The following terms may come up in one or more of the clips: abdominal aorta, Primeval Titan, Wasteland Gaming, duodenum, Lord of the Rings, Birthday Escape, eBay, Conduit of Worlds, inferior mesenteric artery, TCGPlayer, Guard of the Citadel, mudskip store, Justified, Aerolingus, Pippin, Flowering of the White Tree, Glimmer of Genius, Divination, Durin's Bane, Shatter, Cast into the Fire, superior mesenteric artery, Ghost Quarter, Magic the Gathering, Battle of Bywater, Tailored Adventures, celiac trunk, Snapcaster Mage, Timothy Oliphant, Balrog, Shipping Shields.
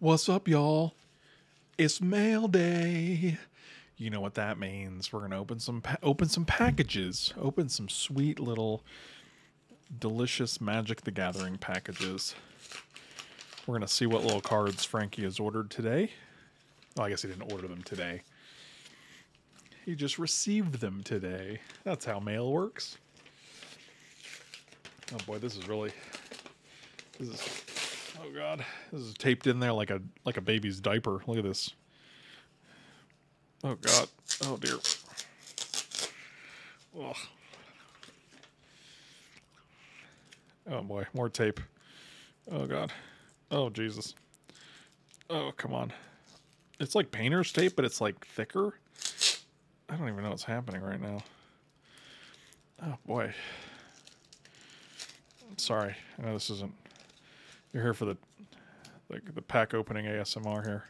What's up, y'all? It's mail day. You know what that means. We're gonna open some packages. Open some sweet little delicious Magic the Gathering packages. We're gonna see what little cards Frankie has ordered today. Oh, I guess he didn't order them today. He just received them today. That's how mail works. Oh boy, this is really... Oh god, this is taped in there like a baby's diaper. Look at this. Oh god. Oh dear. Ugh. Oh boy, more tape. Oh god. Oh Jesus. Oh come on. It's like painter's tape, but it's like thicker. I don't even know what's happening right now. Oh boy. Sorry. I know this isn't... You're here for the pack opening ASMR here.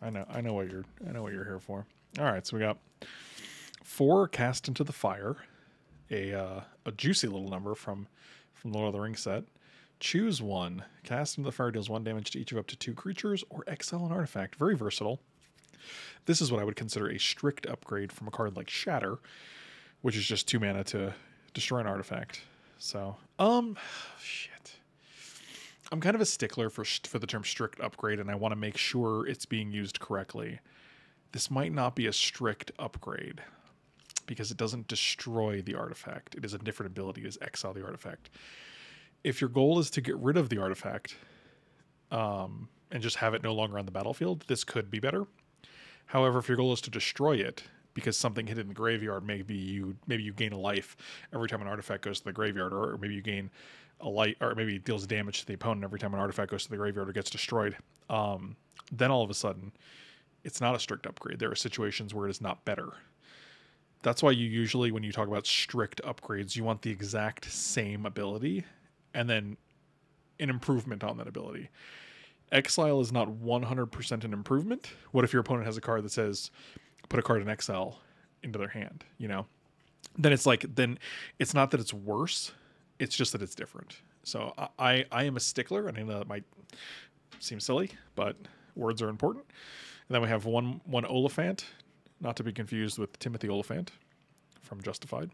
I know what you're here for. All right, so we got 4 Cast into the Fire, a juicy little number from Lord of the Rings set. Choose one. Cast into the Fire deals 1 damage to each of up to 2 creatures or exile an artifact. Very versatile. This is what I would consider a strict upgrade from a card like Shatter, which is just 2 mana to destroy an artifact. So, shit. I'm kind of a stickler for the term strict upgrade, and I want to make sure it's being used correctly. This might not be a strict upgrade because it doesn't destroy the artifact. It is a different ability. It is exile the artifact. If your goal is to get rid of the artifact and just have it no longer on the battlefield, this could be better. However, if your goal is to destroy it because something hit in the graveyard, maybe you gain a life every time an artifact goes to the graveyard, or maybe you gain a light, or maybe it deals damage to the opponent every time an artifact goes to the graveyard or gets destroyed, then all of a sudden it's not a strict upgrade. There are situations where it is not better. That's why you usually, when you talk about strict upgrades, you want the exact same ability and then an improvement on that ability. Exile is not 100% an improvement. What if your opponent has a card that says put a card in exile into their hand, you know? Then it's like, then it's not that it's worse. It's just that it's different. So I am a stickler, and I know that might seem silly, but words are important. And then we have one Oliphant, not to be confused with Timothy Oliphant from Justified.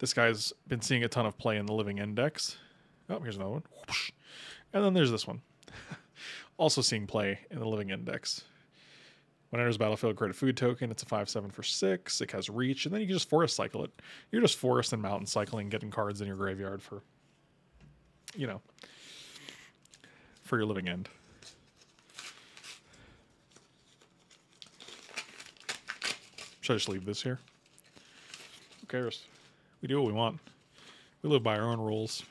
This guy's been seeing a ton of play in the Living End decks. Oh, here's another one. Whoosh. And then there's this one. Also seeing play in the Living End decks. When it enters battlefield, create a food token. It's a 5/7 for 6. It has reach, and then you can just forest cycle it. You're just forest and mountain cycling, getting cards in your graveyard for, you know, for your Living End. Should I just leave this here? Who cares? We do what we want. We live by our own rules.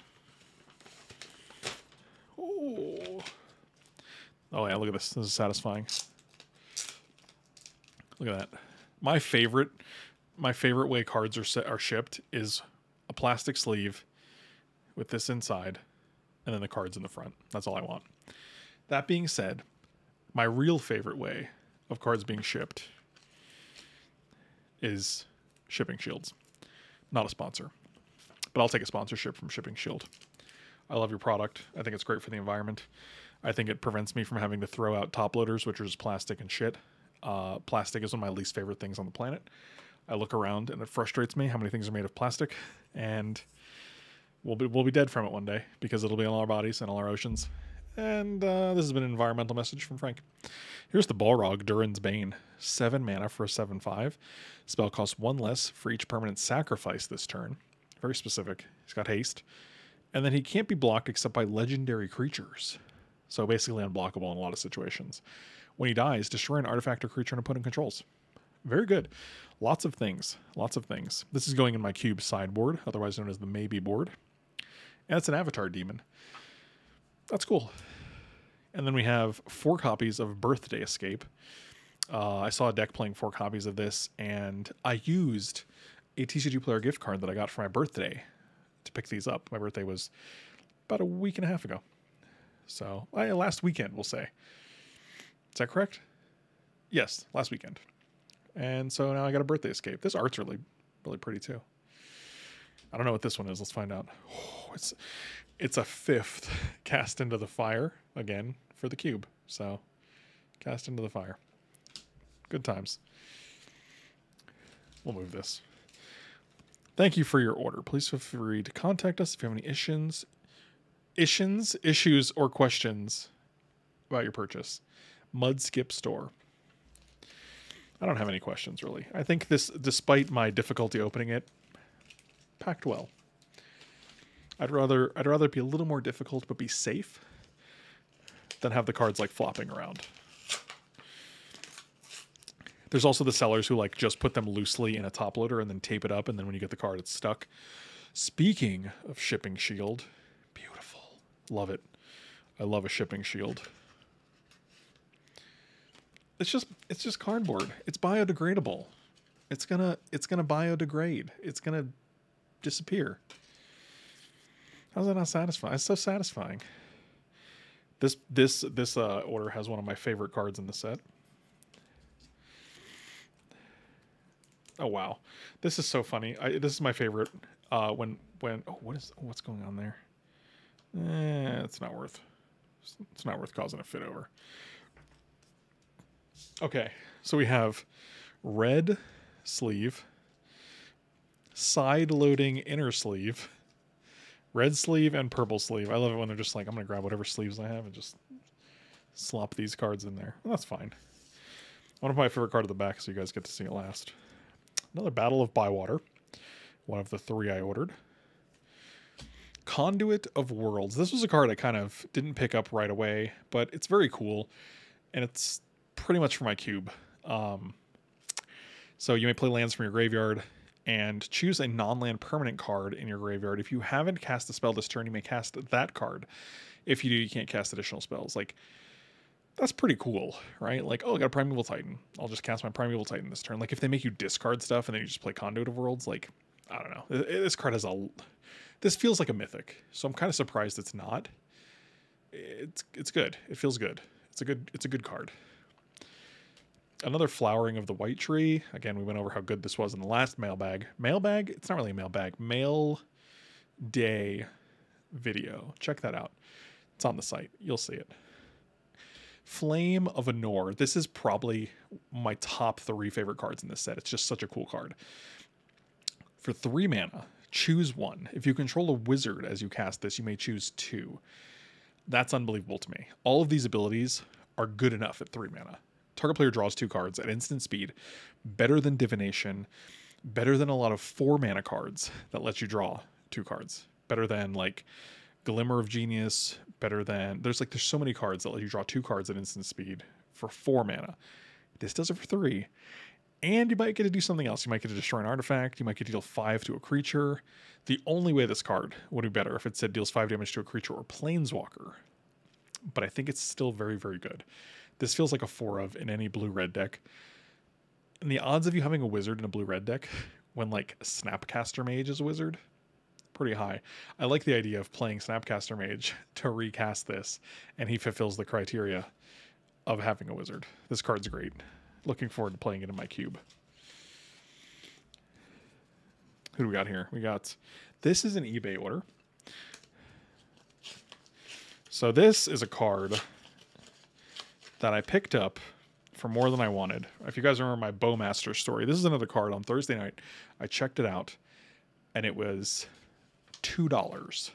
Oh, oh yeah! Look at this. This is satisfying. Look at that. My favorite way cards are shipped is a plastic sleeve with this inside and then the cards in the front. That's all I want. That being said, my real favorite way of cards being shipped is Shipping Shields. Not a sponsor, but I'll take a sponsorship from Shipping Shield. I love your product. I think it's great for the environment. I think it prevents me from having to throw out top loaders, which are just plastic and shit. Plastic is one of my least favorite things on the planet. I look around and it frustrates me how many things are made of plastic, and we'll be dead from it one day because it'll be on our bodies and all our oceans. And this has been an environmental message from Frank. Here's the Balrog, Durin's Bane. 7 mana for a 7/5. Spell costs 1 less for each permanent sacrifice this turn. Very specific. He's got haste. And then he can't be blocked except by legendary creatures. So basically unblockable in a lot of situations. When he dies, destroy an artifact or creature an opponent controls. Very good. Lots of things. Lots of things. This is going in my cube sideboard, otherwise known as the maybe board. And it's an avatar demon. That's cool. And then we have 4 copies of Birthday Escape. I saw a deck playing 4 copies of this, and I used a TCGPlayer gift card that I got for my birthday to pick these up. My birthday was about a week and a half ago. So, last weekend, we'll say. Is that correct? Yes, last weekend. And so now I got a Birthday Escape. This art's really, really pretty too. I don't know what this one is. Let's find out. Oh, it's It's a fifth Cast into the Fire, again, for the cube. So, Cast into the Fire. Good times. We'll move this. Thank you for your order. Please feel free to contact us if you have any issues, or questions about your purchase. Mudskip store. I don't have any questions, really. I think this, despite my difficulty opening it, packed well. I'd rather it be a little more difficult but be safe than have the cards like flopping around. There's also the sellers who like just put them loosely in a top loader and then tape it up, and then when you get the card it's stuck. Speaking of shipping shield, beautiful. Love it. I love a shipping shield. It's just cardboard. It's biodegradable. It's gonna biodegrade. It's gonna disappear. How's that not satisfying? It's so satisfying. This order has one of my favorite cards in the set. Oh wow, this is so funny. This is my favorite. Oh, what's going on there? It's not worth causing a fit over. Okay, so we have red sleeve, side loading inner sleeve, red sleeve, and purple sleeve. I love it when they're just like, I'm gonna grab whatever sleeves I have and just slop these cards in there. Well, that's fine. One of my favorite cards at the back, so you guys get to see it last. Another Battle of Bywater, one of the three I ordered. Conduit of Worlds. This was a card I kind of didn't pick up right away, but it's very cool, and it's pretty much for my cube. So you may play lands from your graveyard and choose a non-land permanent card in your graveyard. If you haven't cast a spell this turn, you may cast that card. If you do, you can't cast additional spells. Like, that's pretty cool, right? Like, oh, I got a Primeval Titan. I'll just cast my Primeval Titan this turn. Like, if they make you discard stuff and then you just play Conduit of Worlds, like, I don't know. This card has a... This feels like a mythic, so I'm kind of surprised it's not. It's good. It feels good. It's a good card. Another Flowering of the White Tree. Again, we went over how good this was in the last mailbag. Mailbag? It's not really a mailbag. Mail day video. Check that out. It's on the site. You'll see it. Flame of Anor. This is probably my top three favorite cards in this set. It's just such a cool card. For 3 mana, choose one. If you control a wizard as you cast this, you may choose 2. That's unbelievable to me. All of these abilities are good enough at 3 mana. Target player draws 2 cards at instant speed. Better than Divination. Better than a lot of 4 mana cards that let you draw 2 cards. Better than, like, Glimmer of Genius, better than... There's so many cards that let you draw 2 cards at instant speed for 4 mana. This does it for 3. And you might get to do something else. You might get to destroy an artifact. You might get to deal 5 to a creature. The only way this card would be better if it said deals 5 damage to a creature or planeswalker. But I think it's still very, very good. This feels like a 4-of in any blue-red deck. And the odds of you having a wizard in a blue-red deck when, like, Snapcaster Mage is a wizard... pretty high. I like the idea of playing Snapcaster Mage to recast this, and he fulfills the criteria of having a wizard. This card's great. Looking forward to playing it in my cube. Who do we got here? We got... This is an eBay order. So this is a card that I picked up for more than I wanted. If you guys remember my Bowmaster story, this is another card on Thursday night. I checked it out, and it was... $2.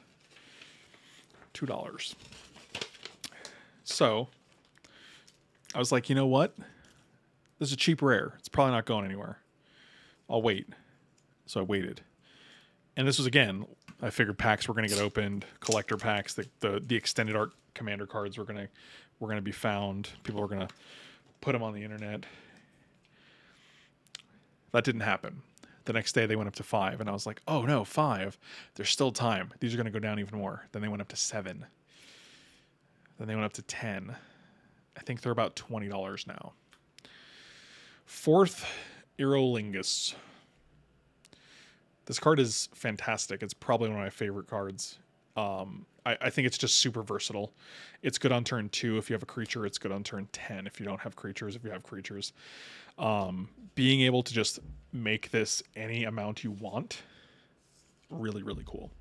So I was like, you know what? This is a cheap rare. It's probably not going anywhere. I'll wait. So I waited. And this was, again, I figured packs were going to get opened, collector packs, the extended art commander cards were going to be found. People were going to put them on the internet. That didn't happen. The next day they went up to 5, and I was like, oh no, 5. There's still time. These are going to go down even more. Then they went up to 7. Then they went up to 10. I think they're about $20 now. 4th, Aerolingus. This card is fantastic. It's probably one of my favorite cards. I think it's just super versatile. It's good on turn 2 if you have a creature. It's good on turn 10 if you don't have creatures. If you have creatures, being able to just make this any amount you want really, really cool.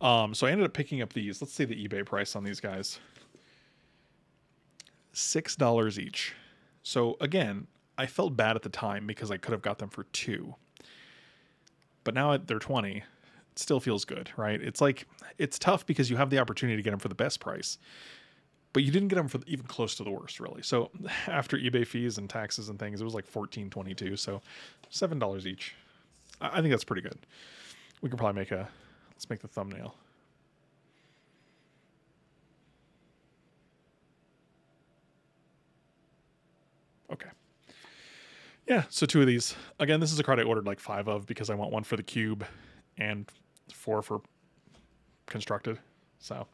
So I ended up picking up these. Let's see the eBay price on these guys. $6 each. So again, I felt bad at the time because I could have got them for $2. But now they're $20. It still feels good, right? It's like, it's tough because you have the opportunity to get them for the best price, but you didn't get them for even close to the worst, really. So after eBay fees and taxes and things, it was like $14.22. So $7 each. I think that's pretty good. We could probably make a, let's make the thumbnail. Okay. Yeah, so 2 of these. Again, this is a card I ordered like 5 of because I want 1 for the cube and 4 for constructed. So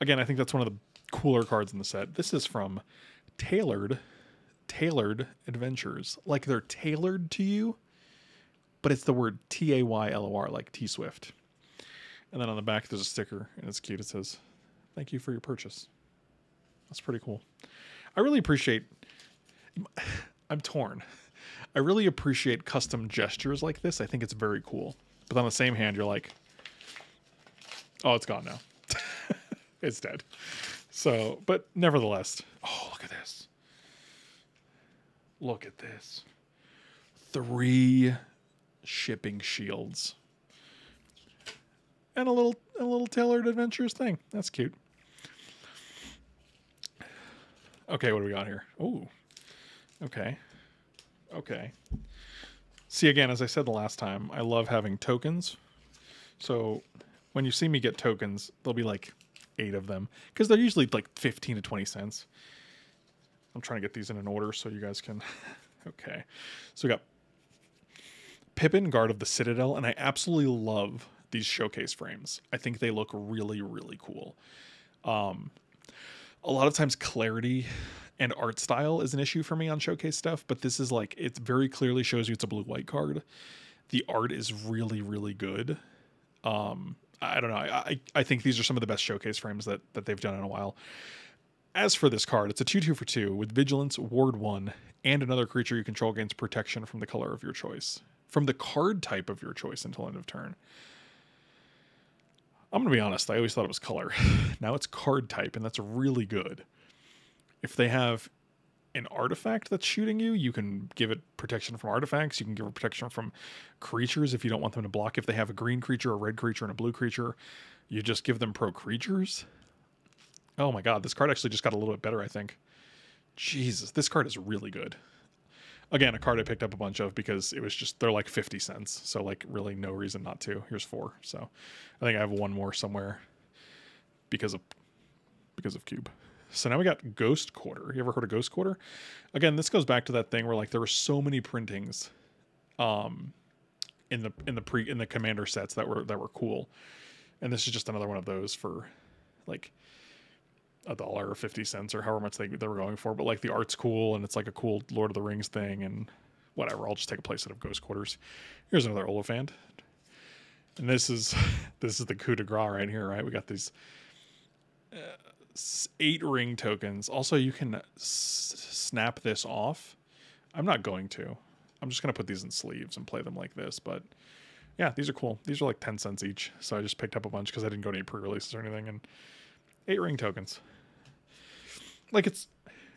again, I think that's one of the cooler cards in the set. This is from Tailored Adventures. Like they're tailored to you, but it's the word T-A-Y-L-O-R, like T-Swift. And then on the back, there's a sticker, and it's cute. It says, "Thank you for your purchase." That's pretty cool. I really appreciate... I'm torn. I really appreciate custom gestures like this. I think it's very cool. But on the same hand, you're like, oh, it's gone now. It's dead. So, but nevertheless, oh, look at this. Look at this. 3 shipping shields. And a little Tailored Adventures thing. That's cute. Okay, what do we got here? Ooh. Okay. Okay. See, again, as I said the last time, I love having tokens. So when you see me get tokens, there'll be like 8 of them because they're usually like 15 to 20 cents. I'm trying to get these in an order so you guys can... Okay. So we got Pippin, Guard of the Citadel, and I absolutely love these showcase frames. I think they look really, really cool. A lot of times clarity and art style is an issue for me on showcase stuff, but this is like, it very clearly shows you it's a blue-white card. The art is really, really good. I don't know. I think these are some of the best showcase frames that they've done in a while. As for this card, it's a 2/2 for 2 with Vigilance, Ward 1, and another creature you control gains protection from the color of your choice. From the card type of your choice until end of turn. I'm going to be honest. I always thought it was color. Now it's card type, and that's really good. If they have an artifact that's shooting you, you can give it protection from artifacts. You can give it protection from creatures if you don't want them to block. If they have a green creature, a red creature, and a blue creature, you just give them pro creatures. Oh my god, this card actually just got a little bit better, I think. Jesus, this card is really good. Again, a card I picked up a bunch of because it was just, they're like 50 cents. So like really no reason not to. Here's 4. So I think I have 1 more somewhere because of Cube. So now we got Ghost Quarter. You ever heard of Ghost Quarter? Again, this goes back to that thing where like there were so many printings in the commander sets that were cool. And this is just another one of those for like $1.50 or however much they were going for. But like the art's cool and it's like a cool Lord of the Rings thing and whatever. I'll just take a playset of Ghost Quarters. Here's another Oliphant. And this is the coup de grace right here, right? We got these 8 ring tokens. Also, you can snap this off. I'm not going to. I'm just going to put these in sleeves and play them like this. But yeah, these are cool. These are like 10 cents each. So I just picked up a bunch because I didn't go to any pre-releases or anything. And 8 ring tokens. Like it's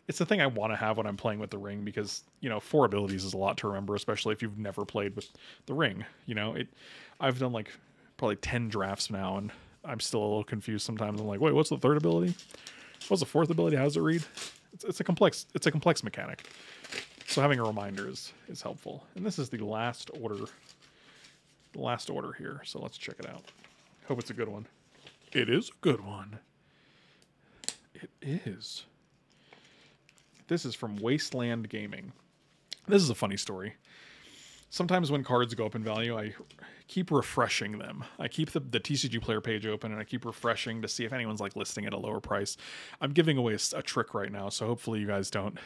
the thing I want to have when I'm playing with the ring because, you know, 4 abilities is a lot to remember, especially if you've never played with the ring. You know, I've done like probably 10 drafts now and I'm still a little confused sometimes. I'm like, wait, what's the 3rd ability? What's the 4th ability? How does it read? It's a complex mechanic. So having a reminder is helpful. And this is the last order here. So let's check it out. Hope it's a good one. It is a good one. It is. This is from Wasteland Gaming. This is a funny story. Sometimes when cards go up in value, I keep refreshing them. I keep the TCGPlayer page open, and I keep refreshing to see if anyone's like listing at a lower price. I'm giving away a trick right now, so hopefully you guys don't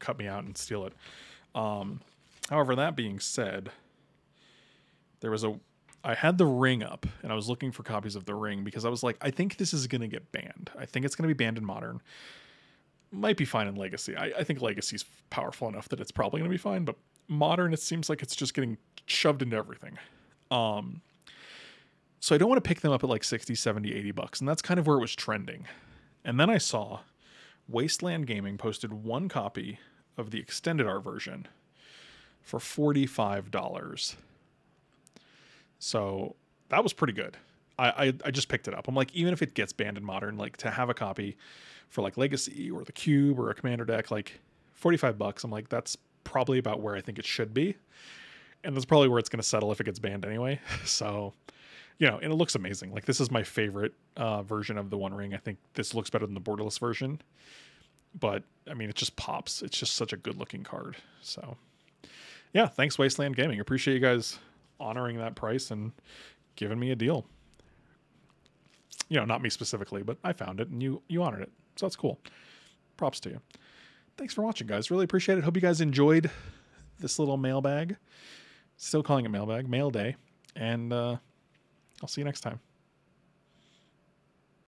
cut me out and steal it. However, that being said, I had the ring up and I was looking for copies of the ring because I was like, I think this is going to get banned. I think it's going to be banned in modern. Might be fine in legacy. I think legacy's powerful enough that it's probably going to be fine, but modern, it seems like it's just getting shoved into everything. So I don't want to pick them up at like 60, 70, $80. And that's kind of where it was trending. And then I saw Wasteland Gaming posted one copy of the extended art version for $45. So that was pretty good. I just picked it up. I'm like, even if it gets banned in Modern, like to have a copy for like Legacy or the Cube or a Commander deck, like $45. I'm like, that's probably about where I think it should be. And that's probably where it's going to settle if it gets banned anyway. So, you know, and it looks amazing. Like this is my favorite version of the One Ring. I think this looks better than the borderless version, but I mean, it just pops. It's just such a good looking card. So yeah, thanks Wasteland Gaming. Appreciate you guys honoring that price and giving me a deal. You know, not me specifically, but I found it and you honored it. So that's cool. Props to you. Thanks for watching, guys. Really appreciate it. Hope you guys enjoyed this little mailbag. Still calling it mailbag, mail day. And I'll see you next time.